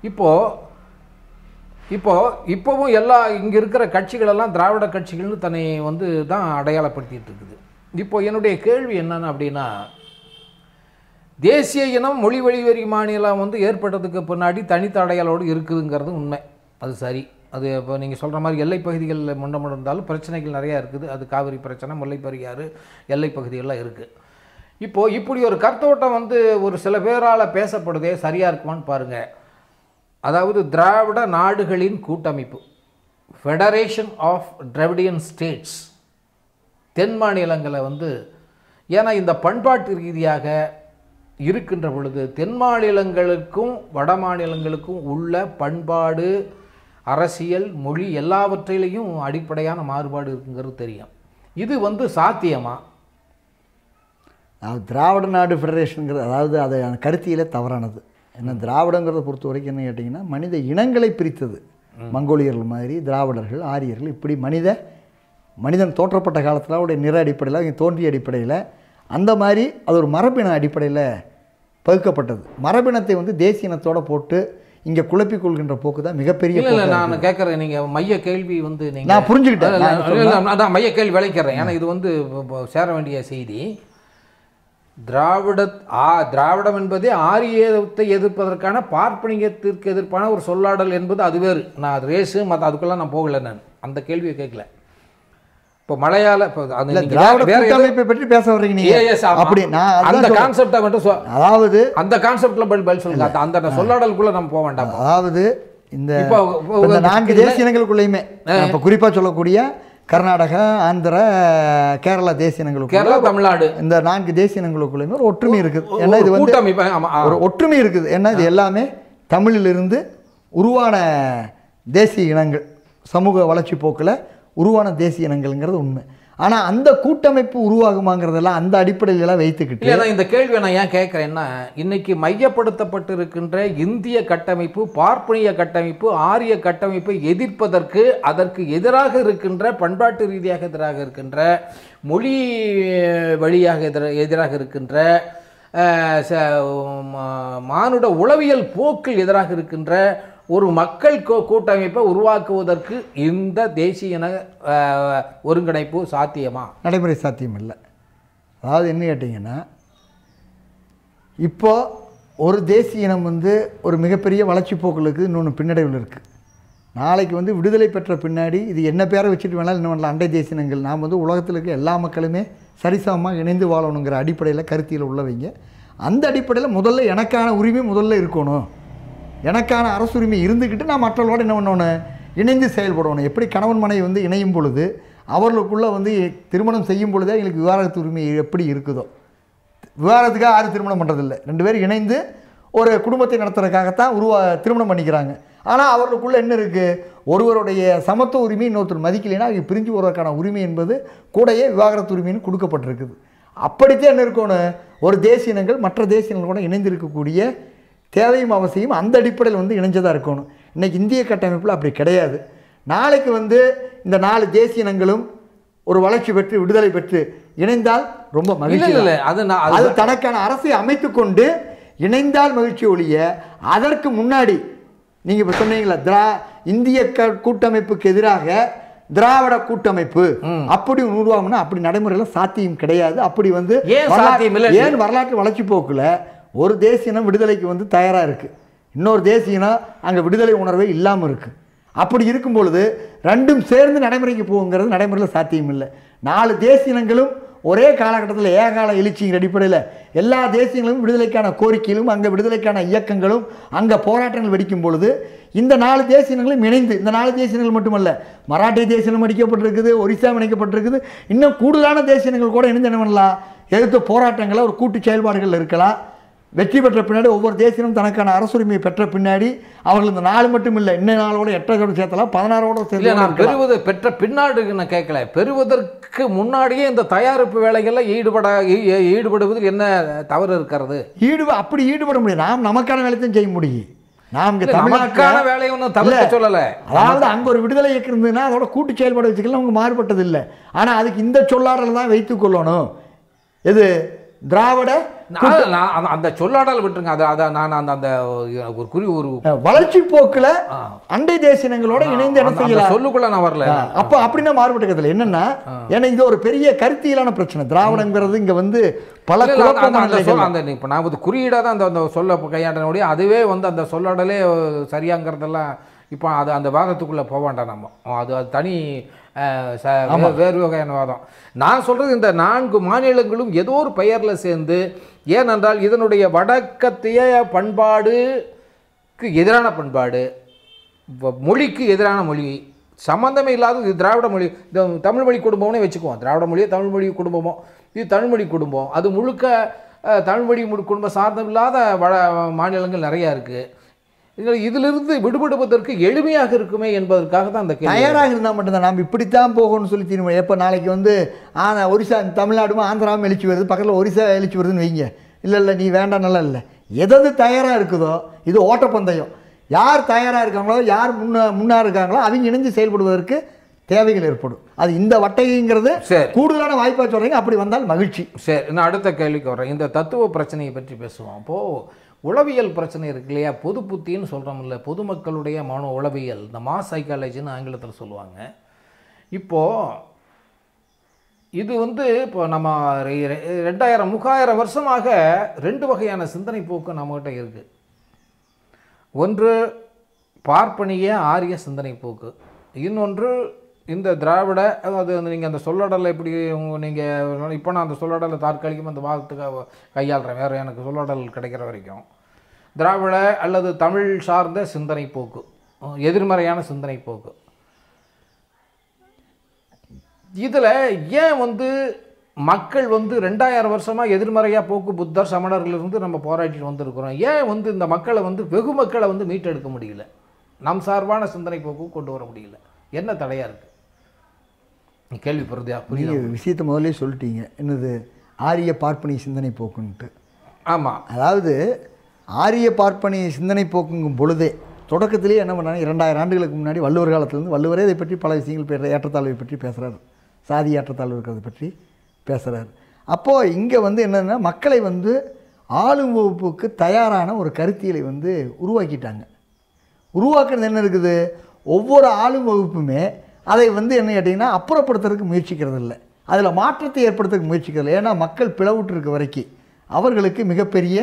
இப்போது இப்போது இப்போவும் எல்லா இங்கே இருக்கிற கட்சிகளெல்லாம் திராவிட கட்சிகள்னு தன்னை வந்து தான் அடையாளப்படுத்திகிட்டு இருக்குது இப்போ என்னுடைய கேள்வி என்னென்னு அப்படின்னா தேசிய இனம் மொழி வழிவெறி மாநிலம் வந்து ஏற்பட்டதுக்கு பின்னாடி தனித்த அடையாளோடு இருக்குதுங்கிறது உண்மை அது சரி அது இப்போ நீங்கள் சொல்கிற மாதிரி எல்லை பகுதிகளில் முன்னம் இருந்தாலும் பிரச்சனைகள் நிறையா இருக்குது அது காவிரி பிரச்சனை முல்லைப்பெரியாறு எல்லை பகுதிகளெலாம் இருக்குது இப்போ இப்படி ஒரு கருத்தோட்டம் வந்து ஒரு சில பேரால பேசப்படுதே சரியா இருக்குமான்னு பாருங்க. அதாவது திராவிட நாடுகளின் கூட்டமைப்பு, ஃபெடரேஷன் ஆஃப் டிராவிடியன் ஸ்டேட்ஸ், தென் மாநிலங்களை வந்து, ஏன்னா இந்த பண்பாட்டு ரீதியாக இருக்கின்ற பொழுது தென் மாநிலங்களுக்கும் வட மாநிலங்களுக்கும் உள்ள பண்பாடு, அரசியல், மொழி எல்லாவற்றிலையும் அடிப்படையான மாறுபாடு இருக்குங்கிறது தெரியும். இது வந்து சாத்தியமா? திராவிட நாடு ஃபெடரேஷனுங்கிறது அதாவது அதை கருத்தியிலே தவறானது. ஏன்னா திராவிடங்கிறத பொறுத்த வரைக்கும் என்ன கேட்டிங்கன்னா மனித இனங்களை பிரித்தது. மங்கோலியர்கள் மாதிரி திராவிடர்கள், ஆரியர்கள், இப்படி மனித மனிதன் தோற்றப்பட்ட காலத்தில் அவருடைய நிற அடிப்படையில், அவங்க தோன்றிய அடிப்படையில், அந்த மாதிரி அது ஒரு மரபின அடிப்படையில் பகுக்கப்பட்டது. மரபினத்தை வந்து தேசிய இனத்தோடு போட்டு இங்கே குழப்பிக் கொள்கின்ற போக்கு தான் மிகப்பெரிய. இல்லை நான் கேட்குறேன், நீங்கள் மைய கேள்வி வந்து நீங்கள் நான் புரிஞ்சுக்கிட்டேன், நான் மைய கேள்வி விளைக்கிறேன். ஏன்னா இது வந்து சேர வேண்டிய செய்தி. திராவிட ஆ திராவிடம் என்பதே ஆரியத்தை எதிர்ப்பதற்கான, பார்ப்பனியத்திற்கு எதிர்ப்பான ஒரு சொல்லாடல் என்பது அது வேறு. நான் அது ரேஸு மற்ற அதுக்கெல்லாம் நான் போகலை, நான் அந்த கேள்வியை கேட்கல. இப்போ மலையாள திராவிட பற்றி பேச வர்றீங்க, அதாவது அந்த கான்செப்ட்ல பதில் சொல்லுங்க, அந்த சொல்லாடலுக்குள்ள நம்ம போக வேண்டாம். அதாவது இந்த நான்கு தேசிய இனங்களுக்குள்ளேயுமே இப்போ குறிப்பாக சொல்லக்கூடிய கர்நாடகா, ஆந்திர, கேரளா தேசிய இனங்களுக்கு, கேரளா, தமிழ்நாடு, இந்த நான்கு தேசிய இனங்களுக்குள்ளேயுமே ஒரு ஒற்றுமை இருக்குது. ஏன்னா இது வந்து ஒரு ஒற்றுமை இருக்குது. ஏன்னா இது எல்லாமே தமிழிலிருந்து உருவான தேசிய இனங்கள், சமூக வளர்ச்சி போக்கில் உருவான தேசிய இனங்கள்ங்கிறது உண்மை. ஆனால் அந்த கூட்டமைப்பு உருவாகுமாங்கிறதெல்லாம் அந்த அடிப்படையிலலாம் வைத்துக்கிட்டு. ஏன்னா இந்த கேள்வியை நான் ஏன் கேட்குறேன்னா, இன்றைக்கி மையப்படுத்தப்பட்டு இருக்கின்ற இந்திய கட்டமைப்பு, பார்ப்பனிய கட்டமைப்பு, ஆரிய கட்டமைப்பை எதிர்ப்பதற்கு, அதற்கு எதிராக இருக்கின்ற பண்பாட்டு ரீதியாக எதிராக இருக்கின்ற மொழி வழியாக எதிர எதிராக இருக்கின்ற மானுட உளவியல் போக்கில் எதிராக இருக்கின்ற ஒரு மக்கள் கூட்டமைப்பை உருவாக்குவதற்கு இந்த தேசிய இன ஒருங்கிணைப்பு சாத்தியமா? நடைமுறை சாத்தியம் இல்லை. அதாவது என்ன கேட்டிங்கன்னா, இப்போது ஒரு தேசிய இனம் வந்து ஒரு மிகப்பெரிய வளர்ச்சி போக்கில் இருக்குது, இன்னொன்று பின்னடைவில் இருக்குது. நாளைக்கு வந்து விடுதலை பெற்ற பின்னாடி இது என்ன பேரை வச்சுட்டு வேணாலும் என்ன பண்ணலாம், அண்டை தேசிய இனங்கள். நாம் வந்து உலகத்தில் இருக்க எல்லா மக்களுமே சரிசமமாக இணைந்து வாழணுங்கிற அடிப்படையில் கருத்தியில் உள்ளவங்க, அந்த அடிப்படையில் முதல்ல எனக்கான உரிமை முதல்ல இருக்கணும், எனக்கான அரசுரிமை இருந்துக்கிட்டு நான் மற்றவர்களோடு என்ன பண்ணணும், இணைந்து செயல்படணும். எப்படி கணவன் மனைவி வந்து இணையும் பொழுது அவர்களுக்குள்ளே வந்து திருமணம் செய்யும் பொழுதே எங்களுக்கு விவாகரத்து உரிமை எப்படி இருக்குதோ, விவாகரத்துக்காக யாரும் திருமணம் பண்ணுறதில்லை, ரெண்டு பேரும் இணைந்து ஒரு குடும்பத்தை நடத்துறதுக்காகத்தான் உருவா திருமணம் பண்ணிக்கிறாங்க. ஆனால் அவர்களுக்குள்ளே என்ன இருக்குது, ஒருவருடைய சமத்துவ உரிமை இன்னொருத்தர் மதிக்கலைன்னா அவங்க பிரிஞ்சு போகிறதுக்கான உரிமை என்பது கூடையே விவாகரத்து உரிமைன்னு கொடுக்கப்பட்டிருக்குது. அப்படித்தான் என்ன இருக்கணும், ஒரு தேசிய இனங்கள் மற்ற தேசிய இனங்கள் கூட இணைந்து இருக்கக்கூடிய தேவையும் அவசியம் அந்த அடிப்படையில் வந்து இணைஞ்சதாக இருக்கணும். இன்றைக்கி இந்திய கட்டமைப்பில் அப்படி கிடையாது. நாளைக்கு வந்து இந்த நாலு தேசிய இனங்களும் ஒரு வளர்ச்சி பெற்று விடுதலை பெற்று இணைந்தால் ரொம்ப மகிழ்ச்சி. இல்லை அது அது தனக்கான அரசை அமைத்து கொண்டு இணைந்தால் மகிழ்ச்சி ஒழிய, அதற்கு முன்னாடி நீங்கள் இப்போ சொன்னீங்களா திரா இந்திய க கூட்டமைப்புக்கு எதிராக திராவிட கூட்டமைப்பு அப்படி உருவாகும்னா அப்படி நடைமுறையில் சாத்தியம் கிடையாது. அப்படி வந்து ஏன் வரலாற்று வளர்ச்சி போக்கில் ஒரு தேசிய இனம் விடுதலைக்கு வந்து தயாராக இருக்குது, இன்னொரு தேசிய இனம் அங்கே விடுதலை உணர்வே இல்லாமல் இருக்குது. அப்படி இருக்கும் பொழுது ரெண்டும் சேர்ந்து நடைமுறைக்கு போகுங்கிறது நடைமுறையில் சாத்தியம் இல்லை. நாலு தேசிய இனங்களும் ஒரே காலகட்டத்தில் ஏகால எழுச்சிங்கிற அடிப்படையில் எல்லா தேசியங்களும் விடுதலைக்கான கோரிக்கையிலும் அங்கே விடுதலைக்கான இயக்கங்களும் அங்கே போராட்டங்கள் வெடிக்கும் பொழுது இந்த நாலு தேசிய இனங்களும் இணைந்து, இந்த நாலு தேசிய இனங்கள் மட்டுமல்ல, மராட்டிய தேசிய இனம் அடிக்கப்பட்டிருக்குது, ஒரிசா இணைக்கப்பட்டிருக்குது, இன்னும் கூடுதலான தேசிய இனங்கள் கூட இணைந்து என்ன பண்ணலாம், எதிர்த்து போராட்டங்களை ஒரு கூட்டு செயல்பாடுகள் இருக்கலாம். வெற்றி பெற்ற பின்னாடி ஒவ்வொரு தேசியமும் தனக்கான அரசுரிமையை பெற்ற பின்னாடி அவர்கள் இந்த நாலு மட்டும் இல்லை, இன்னும் நாளோட எட்டோட சேர்த்தலாம், பதினாறோட சேர்த்து. நான் பெறுவது பெற்ற பின்னாடுக்கு நான் கேட்கல, பெறுவதற்கு முன்னாடியே இந்த தயாரிப்பு வேலைகளில் ஈடுபட ஈடுபடுவதில் என்ன தவறு இருக்கிறது? ஈடு அப்படி ஈடுபட முடியும், நாம் நமக்கான வேலையும் செய்ய முடியும். நாம் இங்கே தமிழ்நாட்டுக்கான வேலையை ஒன்றும் தவறு சொல்லலை. அதாவது அங்கே ஒரு விடுதலை இயக்கம் இருந்ததுன்னா அதோட கூட்டு செயல்பாடு வச்சுக்கலாம், அவங்க மாறுபட்டது இல்லை. ஆனால் அதுக்கு இந்த சொல்லாடலை தான் வைத்துக் கொள்ளணும். எது திராவிட அந்த சொல்லாடல் விட்டுருங்க, அதை நான் அந்த அந்த ஒரு குறி ஒரு வளர்ச்சி போக்கில் அண்டை தேசியங்களோட இணைந்து என்ன செய்யலாம் சொல்லுக்குள்ள நான் வரல. அப்போ அப்படின்னா மாறுபட்டுக்கிறதுல என்னன்னா, ஏன்னா இது ஒரு பெரிய கருத்தியலான பிரச்சனை. திராவிடங்கிறது இங்கே வந்து பல அந்த இப்போ நான் குறியீடாக தான் அந்த சொல்ல கையாண்டனுடைய அதுவே வந்து அந்த சொல்லாடலே சரியாங்கிறதெல்லாம் இப்போ அது அந்த வாதத்துக்குள்ள போக வேண்டாம் நம்ம. அது அது தனி வேறு வகையான வாதம். நான் சொல்றது இந்த நான்கு மாநிலங்களும் ஏதோ ஒரு பெயர்ல சேர்ந்து, ஏனென்றால் இதனுடைய வடக்கத்திய பண்பாடுக்கு எதிரான பண்பாடு, மொழிக்கு எதிரான மொழி, சம்பந்தமே இல்லாத இது திராவிட மொழி, இந்த தமிழ் மொழி குடும்பம்னே வச்சுக்குவோம். திராவிட மொழியோ தமிழ் மொழி குடும்பமோ, இது தமிழ்மொழி குடும்பம். அது முழுக்க தமிழ்மொழி குடும்பம் சார்ந்தமில்லாத வட மாநிலங்கள் நிறையா இருக்குது. இதிலிருந்து விடுபடுவதற்கு எளிமையாக இருக்குமே என்பதற்காக தான் அந்த தயாராக இருந்தால் மட்டும்தான் நாம் இப்படித்தான் போகணும்னு சொல்லி தீர்மானம். எப்போ நாளைக்கு வந்து ஆனால் ஒரிசா தமிழ்நாடும் ஆந்திராவும் எழுச்சி வருது, பக்கத்தில் ஒரிசா எழுச்சி வருதுன்னு வைங்க, இல்லை இல்லை நீ வேண்டாம் நல்லா இல்லை, எதாவது தயாராக இருக்குதோ. இது ஓட்டப்பந்தயம். யார் தயாராக இருக்காங்களோ, யார் முன்ன முன்னாக இருக்காங்களோ அவங்க இணைந்து செயல்படுவதற்கு தேவைகள் ஏற்படும். அது இந்த வட்டைங்கிறது கூடுதலான வாய்ப்பாக சொல்கிறீங்க. அப்படி வந்தால் மகிழ்ச்சி. சரி, நான் அடுத்த கேள்விக்கு வர்றேன். இந்த தத்துவ பிரச்சனையை பற்றி பேசுவோம். அப்போது உளவியல் பிரச்சனை இருக்கு இல்லையா, பொது புத்தின்னு சொல்கிறோம்ல, பொதுமக்களுடைய மனோ உளவியல், இந்த மாஸ் சைக்காலஜின்னு ஆங்கிலத்தில் சொல்லுவாங்க. இப்போது இது வந்து இப்போ நம்ம ரெண்டாயிரம் முக்காயிரம் வருஷமாக ரெண்டு வகையான சிந்தனை போக்கு நம்மகிட்ட இருக்குது. ஒன்று பார்ப்பனிய ஆரிய சிந்தனை போக்கு, இன்னொன்று இந்த திராவிட. அது நீங்கள் அந்த சொல்லடலை எப்படி நீங்கள் இப்போ நான் அந்த சொல்லடலை தற்காலிகமாக அந்த வாதத்துக்கு கையாளுறேன், வேறு எனக்கு சொல்லடல் கிடைக்கிற வரைக்கும். திராவிட அல்லது தமிழ் சார்ந்த சிந்தனை போக்கு, எதிர்மறையான சிந்தனை போக்கு. இதில் ஏன் வந்து மக்கள் வந்து ரெண்டாயிரம் வருஷமாக எதிர்மறையாக போக்கு புத்தர் சமணர்களிலிருந்து நம்ம போராட்டிட்டு வந்திருக்கிறோம், ஏன் வந்து இந்த மக்களை வந்து வெகு மக்களை வந்து மீட்டெடுக்க முடியல, நம் சார்பான சிந்தனை போக்கு கொண்டு வர முடியல, என்ன தடையாக இருக்குது? கேள்வி பொறுதியா புரிய விஷயத்தை முதலே சொல்லிட்டீங்க, என்னது ஆரிய பார்ப்பனிய சிந்தனை போக்குன்ட்டு. ஆமாம், அதாவது ஆரிய பார்ப்பனிய சிந்தனை போக்குங்கும் பொழுதே தொடக்கத்திலேயே என்ன பண்ணாங்க, இரண்டாயிரம் ஆண்டுகளுக்கு முன்னாடி வள்ளுவர் காலத்துலேருந்து வள்ளுவரே இதை பற்றி பல விஷயங்கள் பேசுகிற ஏற்றத்தாழ்வை பற்றி பேசுகிறார், சாதி ஏற்றத்தாழ்வு இருக்கிறத பற்றி பேசுகிறார். அப்போது இங்கே வந்து என்னென்னா மக்களை வந்து ஆளும் வகுப்புக்கு தயாரான ஒரு கருத்தியலை வந்து உருவாக்கிட்டாங்க. உருவாக்குறது என்ன இருக்குது, ஒவ்வொரு ஆளும் வகுப்புமே அதை வந்து என்ன கேட்டிங்கன்னா அப்புறப்படுத்துறதுக்கு முயற்சிக்கிறது இல்லை, அதில் மாற்றத்தை ஏற்படுத்துறதுக்கு முயற்சிக்கிறது. ஏன்னா மக்கள் பிளவுட்டு இருக்க வரைக்கும் அவர்களுக்கு மிகப்பெரிய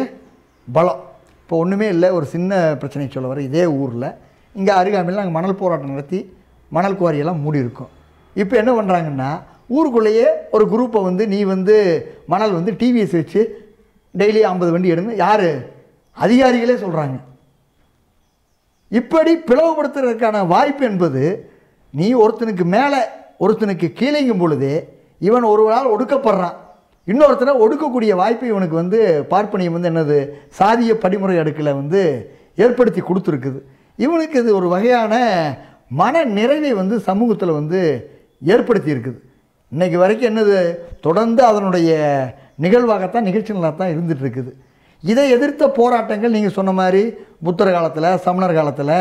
பலம். இப்போ ஒன்றுமே இல்லை, ஒரு சின்ன பிரச்சனை சொல்ல வர, இதே ஊரில் இங்கே அருகாமையில் நாங்கள் மணல் போராட்டம் நடத்தி மணல் குவாரியெல்லாம் மூடி இருக்கோம். இப்போ என்ன பண்ணுறாங்கன்னா ஊருக்குள்ளேயே ஒரு குரூப்பை வந்து நீ வந்து மணல் வந்து டிவிஎஸ் வச்சு டெய்லி ஐம்பது வண்டி எடுங்க யார் அதிகாரிகளே சொல்கிறாங்க. இப்படி பிளவுபடுத்துறதுக்கான வாய்ப்பு என்பது நீ ஒருத்தனுக்கு மேலே ஒருத்தனுக்கு கீழேங்கும் பொழுது இவன் ஒருவரால் ஒடுக்கப்படுறான், இன்னொருத்தனை ஒடுக்கக்கூடிய வாய்ப்பு இவனுக்கு வந்து பார்ப்பனியம் வந்து என்னது சாதிய படிமுறை அடுக்கில் வந்து ஏற்படுத்தி கொடுத்துருக்குது. இவனுக்கு இது ஒரு வகையான மன நிறைவை வந்து சமூகத்தில் வந்து ஏற்படுத்தி இருக்குது. இன்றைக்கி வரைக்கும் என்னது தொடர்ந்து அதனுடைய நிகழ்வாகத்தான் நிகழ்ச்சிகளாகத்தான் இருந்துகிட்ருக்குது. இதை எதிர்த்த போராட்டங்கள் நீங்கள் சொன்ன மாதிரி புத்தர் காலத்தில், சமணர் காலத்தில்,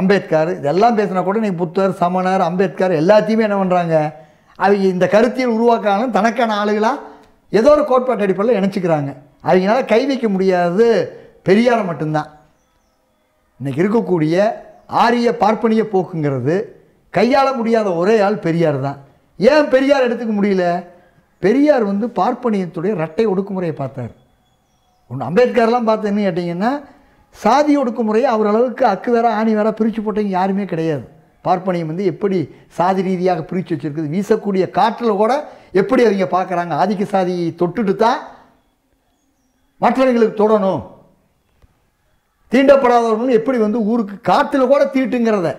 அம்பேத்கர், இதெல்லாம் பேசினா கூட நீங்கள் புத்தர் சமணர் அம்பேத்கர் எல்லாத்தையுமே என்ன பண்ணுறாங்க, அவங்க இந்த கருத்தியல் உருவாக்காலும் தனக்கான ஆளுகளாக ஏதோ ஒரு கோட்பாட்டு அடிப்படையில் இணைச்சிக்கிறாங்க. அவங்களால கை வைக்க முடியாது பெரியாரை மட்டும்தான். இன்றைக்கி இருக்கக்கூடிய ஆரிய பார்ப்பனிய போக்குங்கிறது கையாள முடியாத ஒரே ஆள் பெரியார் தான். ஏன் பெரியார் எடுத்துக்க முடியல, பெரியார் வந்து பார்ப்பனியத்துடைய இரட்டை ஒடுக்குமுறையை பார்த்தார். ஒன்று அம்பேத்கர்லாம் பார்த்தேன்னு கேட்டிங்கன்னா சாதி ஒடுக்குமுறையை அவர் அளவுக்கு அக்கு வேற ஆணி வேற பிரித்து போட்டவங்க யாருமே கிடையாது. பார்ப்பனியம் வந்து எப்படி சாதி ரீதியாக பிரித்து வச்சுருக்குது, வீசக்கூடிய காற்றில் கூட எப்படி அவங்க பார்க்குறாங்க, ஆதிக்க சாதியை தொட்டுட்டு தான் மற்றவர்களுக்கு தொடணும், தீண்டப்படாதவர்கள் எப்படி வந்து ஊருக்கு காற்றில் கூட தீட்டுங்கிறத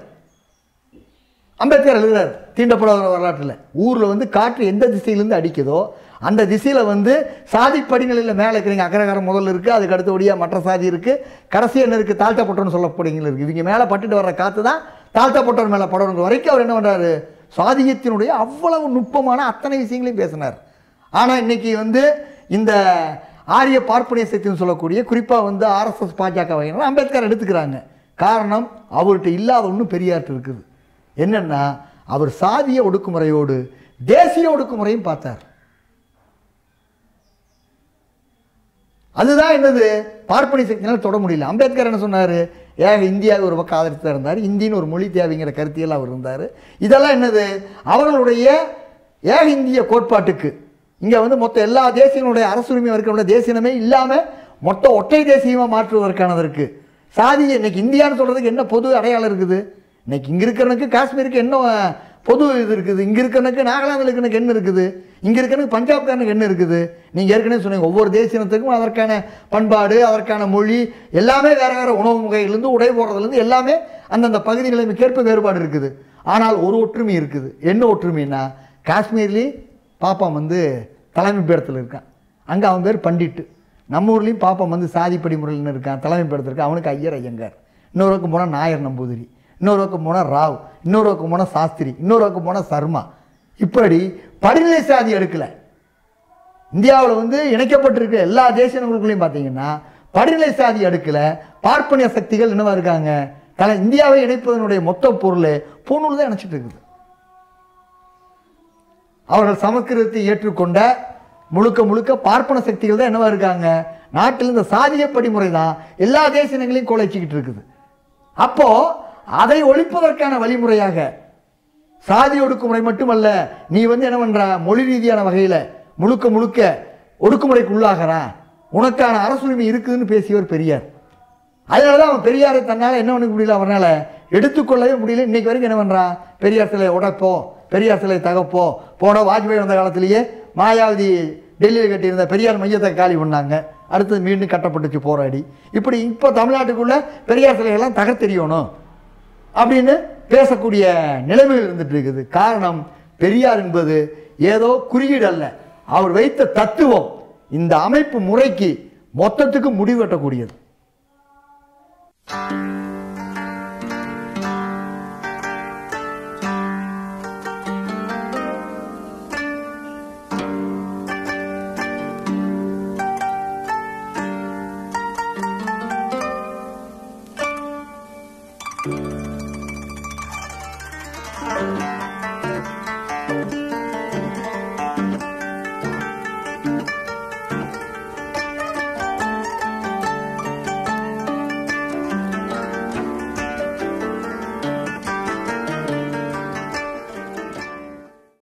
அம்பேத்கர் எழுதுகிறார். தீண்டப்படாத வரலாற்றில் ஊரில் வந்து காற்று எந்த திசையிலேருந்து அடிக்குதோ அந்த திசையில் வந்து சாதி படிநிலையில் மேலே இருக்கிறீங்க, அக்ரகாரம் முதல்ல இருக்குது, அதுக்கு அடுத்தபடியாக மற்ற சாதி இருக்குது, கடைசி என்ன இருக்குது தாழ்த்தப்பட்டோன்னு சொல்லப்படுறீங்களா இருக்குது, இவங்க மேலே பட்டுட்டு வர்ற காற்று தான் தாழ்த்தப்பட்டோர் மேலே படணுங்கிற வரைக்கும் அவர் என்ன பண்ணுறாரு, சாதியத்தினுடைய அவ்வளவு நுட்பமான அத்தனை விஷயங்களையும் பேசினார். ஆனால் இன்றைக்கி வந்து இந்த ஆரிய பார்ப்பனிய சக்தின்னு சொல்லக்கூடிய குறிப்பாக வந்து ஆர்எஸ்எஸ் பாஜக வகையினால் அம்பேத்கர் எடுத்துக்கிறாங்க. காரணம் அவர்கிட்ட இல்லாத ஒன்றும் பெரியார்கிட்ட இருக்குது. என்னென்னா அவர் சாதிய ஒடுக்குமுறையோடு தேசிய ஒடுக்குமுறையும் பார்த்தார். அதுதான் என்னது பார்ப்பனிய சக்தினால் தொட முடியல. அம்பேத்கர் என்ன சொன்னார், ஏன் இந்தியாவை ஒரு பக்கம் ஆதரித்து இருந்தார், இந்தின்னு ஒரு மொழி தேவைங்கிற கருத்தியெல்லாம் அவர் இருந்தார். இதெல்லாம் என்னது அவர்களுடைய ஏக இந்திய கோட்பாட்டுக்கு. இங்கே வந்து மொத்த எல்லா தேசியங்களுடைய அரசுரிமை வர்க்கமுடைய தேசியமே இல்லாமல் மொத்த ஒற்றை தேசியமாக மாற்றுவதற்கானதற்கு சாதி. இன்றைக்கி இந்தியான்னு சொல்கிறதுக்கு என்ன பொது அடையாளம் இருக்குது, இன்னைக்கு இங்க இருக்கறனுக்கு காஷ்மீருக்கு என்ன பொது இது இருக்குது, இங்க இருக்கறனுக்கு நாகாலாந்துல இருக்கறனுக்கு என்ன இருக்குது, இங்க இருக்கறனுக்கு பஞ்சாப்காரனுக்கு என்ன இருக்குது. நீங்க ஏற்கனவே சொன்னீங்க ஒவ்வொரு தேசினத்துக்கும் அதற்கான பண்பாடு, அதற்கான மொழி, எல்லாமே வேற வேற உணவு முகையில இருந்து உடை போடுறதுல இருந்து எல்லாமே அந்தந்த பகுதிகளிலே கேட்ப வேறுபாடு இருக்குது. ஆனால் ஒரு ஒற்றுமை இருக்குது. என்ன ஒற்றுமைனா காஷ்மீர்ல பாப்பா வந்து தலைமை பேரத்துல இருக்கான், அங்க அவன் பேர் பண்டிட். நம்ம ஊர்லயும் பாப்பா வந்து சாதி படிமுறையில இருக்கான், தலைமை பேரத்துல இருக்கான், அவனுக்கு ஐயர் ஐயங்கார், இன்னொரு பக்கம் போனா நாயர் நம்பூதிரி, இன்னொரு பக்கம் போனால் ராவ், இன்னொரு பக்கம் போனால் சாஸ்திரி, இன்னொரு பக்கம் போனால் சர்மா. இப்படி படிநிலை சாதி எடுக்கலை. இந்தியாவில் வந்து இணைக்கப்பட்டிருக்க எல்லா தேசியங்களுக்குள்ளேயும் பார்த்தீங்கன்னா படிநிலை சாதி எடுக்கலை. பார்ப்பனிய சக்திகள் என்னவா இருக்காங்க? தலை இந்தியாவை இணைப்பதனுடைய மொத்த பொருள் பூணூல் தான் இணைச்சிட்டு இருக்குது. அவர்கள் சமஸ்கிருதத்தை ஏற்றுக்கொண்ட முழுக்க முழுக்க பார்ப்பன சக்திகள் தான் என்னவா இருக்காங்க? நாட்டில் இந்த சாதிய படிமுறை தான் எல்லா தேசியங்களையும் கோலைச்சிக்கிட்டு இருக்குது. அப்போ அதை ஒழிப்பதற்கான வழிமுறையாக சாதி ஒடுக்குமுறை மட்டுமல்ல, நீ வந்து என்ன பண்ற, மொழி ரீதியான வகையில் முழுக்க முழுக்க ஒடுக்குமுறைக்கு உள்ளாகிறான், உனக்கான அரசுரிமை இருக்குதுன்னு பேசியவர் பெரியார். அதனால தான் அவன் பெரியாரை தன்னால் என்ன பண்ண முடியல, அவனால் எடுத்துக்கொள்ளவே முடியல. இன்னைக்கு வரைக்கும் என்ன பண்ணுறான், பெரியார் சிலை உடைப்போம், பெரியார் சிலை தகப்போம். போன வாஜ்பாய் வந்த காலத்திலேயே மாயாவதி டெல்லியில் கட்டியிருந்த பெரியார் மையத்தை காலி பண்ணாங்க, அடுத்தது மீண்டும் கட்டப்பட்டுச்சு போராடி. இப்படி இப்போ தமிழ்நாட்டுக்குள்ளே பெரியார் சிலையெல்லாம் தகர் தெரியணும் அப்படின்னு பேசக்கூடிய நிலைமைகள் இருந்துட்டு இருக்குது. காரணம், பெரியார் என்பது ஏதோ குறியீடு அல்ல, அவர் வைத்த தத்துவம் இந்த அமைப்பு முறைக்கு மொத்தத்துக்கு முடிவு கட்டக்கூடியது.